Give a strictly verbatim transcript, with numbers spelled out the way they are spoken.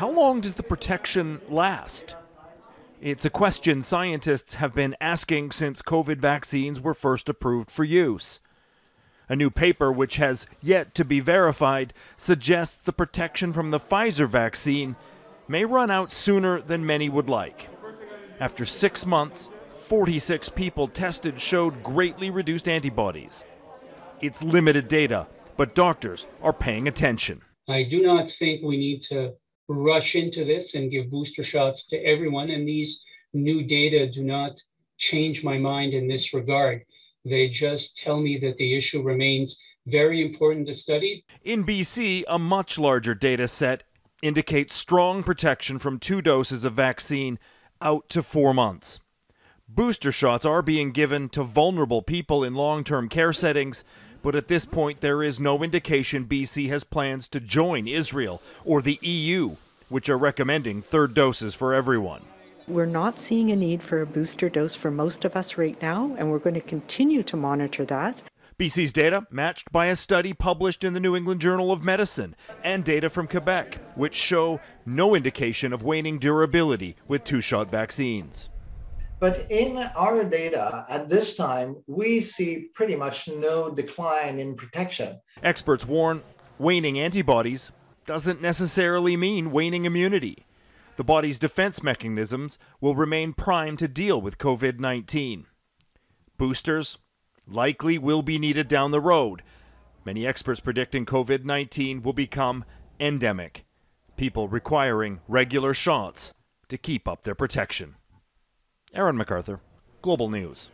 How long does the protection last? It's a question scientists have been asking since COVID vaccines were first approved for use. A new paper, which has yet to be verified, suggests the protection from the Pfizer vaccine may run out sooner than many would like. After six months, forty-six people tested showed greatly reduced antibodies. It's limited data, but doctors are paying attention. I do not think we need to rush into this and give booster shots to everyone, and these new data do not change my mind in this regard. They just tell me that the issue remains very important to study. In B C, a much larger data set indicates strong protection from two doses of vaccine out to four months. Booster shots are being given to vulnerable people in long-term care settings, but at this point there is no indication B C has plans to join Israel or the E U, which are recommending third doses for everyone. We're not seeing a need for a booster dose for most of us right now, and we're going to continue to monitor that. B C's data matched by a study published in the New England Journal of Medicine and data from Quebec, which show no indication of waning durability with two-shot vaccines. But in our data at this time, we see pretty much no decline in protection. Experts warn waning antibodies doesn't necessarily mean waning immunity. The body's defense mechanisms will remain primed to deal with COVID nineteen. Boosters likely will be needed down the road. Many experts predicting COVID nineteen will become endemic, people requiring regular shots to keep up their protection. Aaron McArthur, Global News.